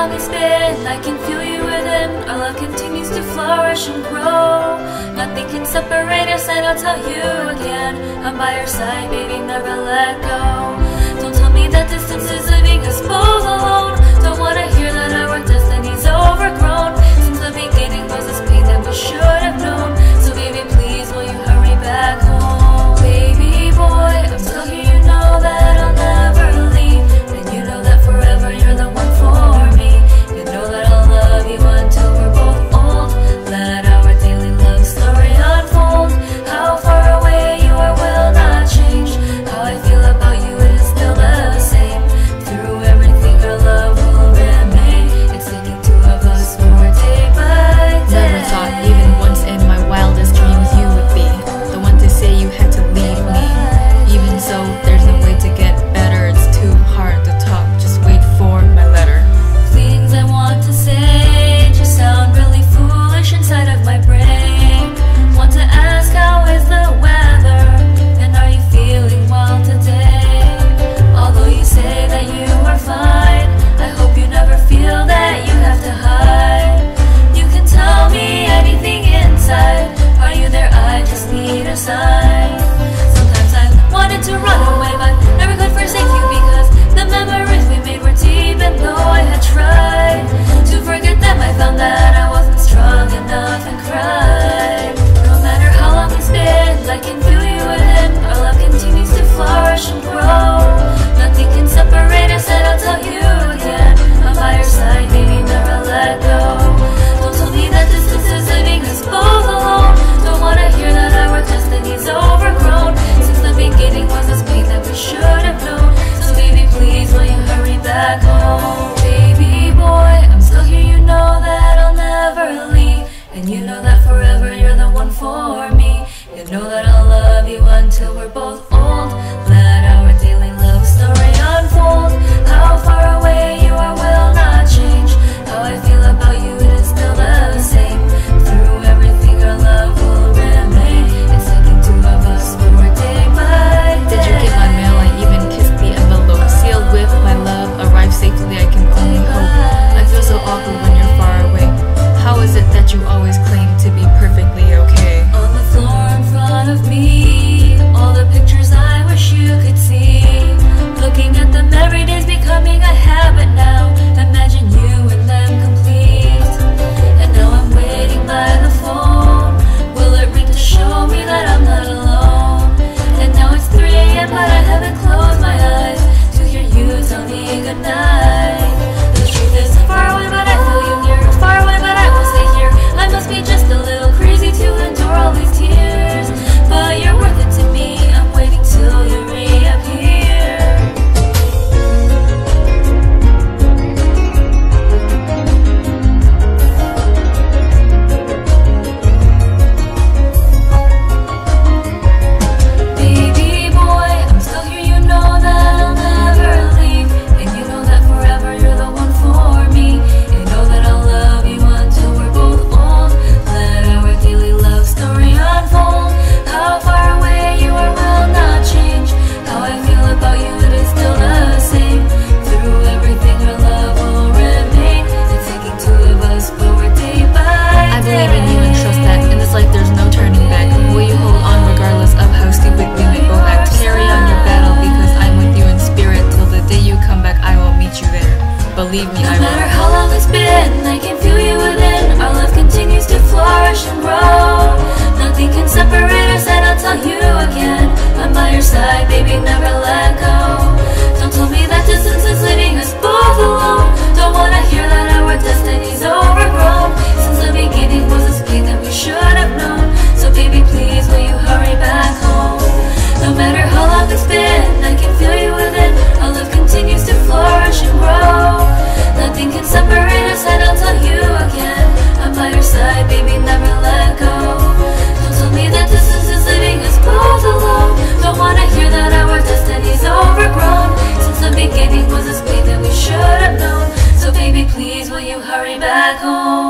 long it's been, I can feel you within. Our love continues to flourish and grow. Nothing can separate us, and I'll tell you again, I'm by your side, baby, never let go. Don't tell me that distance is leaving us both alone. Don't wanna hear that our destiny's overgrown. Since the beginning was this pain that we should have known. So baby, please, will you hurry back home? Baby boy, I'm still here, you know that I'll never leave. And you know that forever you're the one for me. You know that I'll love you until we're both old. Let our daily love story unfold. How far away you are will not change. How I feel about you, it is still the same. Through everything our love will remain. It's taking two of us more day by day. Never thought even once in my wildest dreams you would be the one to say you had to leave me. Even so, there's no way to get better. It's too hard to talk, just wait for my letter. Things I want to say just sound really foolish inside of my brain. Want to ask how is the weather, and are you feeling well today? Although you say that you are fine, I hope you never feel that you have to hide. You can tell me anything inside. Are you there? I just need a sign. Sometimes I wanted to run away, but never could forsake you, because the memories we made were deep, and though I had tried to forget them, I found that I wasn't strong enough and cried. No matter how long it's been, I can feel you within. Our love continues to flourish and grow. Nothing can separate us, and I'll tell you again, I'm by your side, baby, never let go. Don't tell me that distance is leaving us both alone. Don't wanna hear that our destiny's overgrown. Since the beginning was this pain that we should have known. So baby, please, will you hurry back home? Baby boy, I'm still here, you know that I'll never leave. And you know that forever you're the one for me. You know that I'll love you until we're both old. Let our daily love story unfold. How far away you are will not change. How I feel about you, it is still the same. Through everything our love will remain. It's taking two of us more day by day. Did you get my mail? I even kissed the envelope. Sealed with my love, arrived safely, I can only hope. I feel so awkward when you're far away. How is it that you always claim to be perfectly okay? On the floor in front of me, all the pictures I wish you could see. Looking at them every day's becoming a habit now. Imagine you and them complete. And now I'm waiting by the phone. Will it ring to show me that I'm not alone? And now it's 3 AM but I haven't closed my eyes to hear you tell me goodnight. The truth is far away but I feel you near. Far away but I will stay here. I must be just a little crazy to endure all these tears. But you're worth it to me, I'm waiting till you reappear. Believe me, no matter how long it's been, I can feel you within. Our love continues to flourish and grow. Nothing can separate us, and I'll tell you again, I'm by your side, baby, never let go. Don't tell me that distance is leaving us both alone. Don't wanna hear that our destiny's overgrown. Since the beginning was this pain that we should have known. So baby, please, will you hurry back home? No matter how long it's been, I can feel you within. Our love continues to flourish and grow. Nothing can separate us, and I'll tell you again, I'm by your side, baby, never let go. Don't tell me that distance is leaving us both alone. Don't wanna hear that our destiny's overgrown. Since the beginning was this pain that we should have known. So baby, please, will you hurry back home?